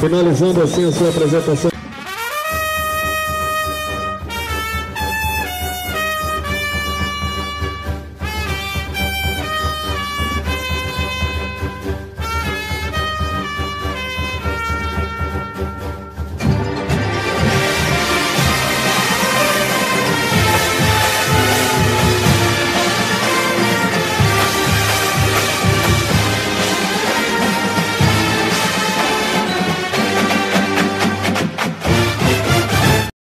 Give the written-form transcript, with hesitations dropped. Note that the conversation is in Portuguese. Finalizando assim a sua apresentação.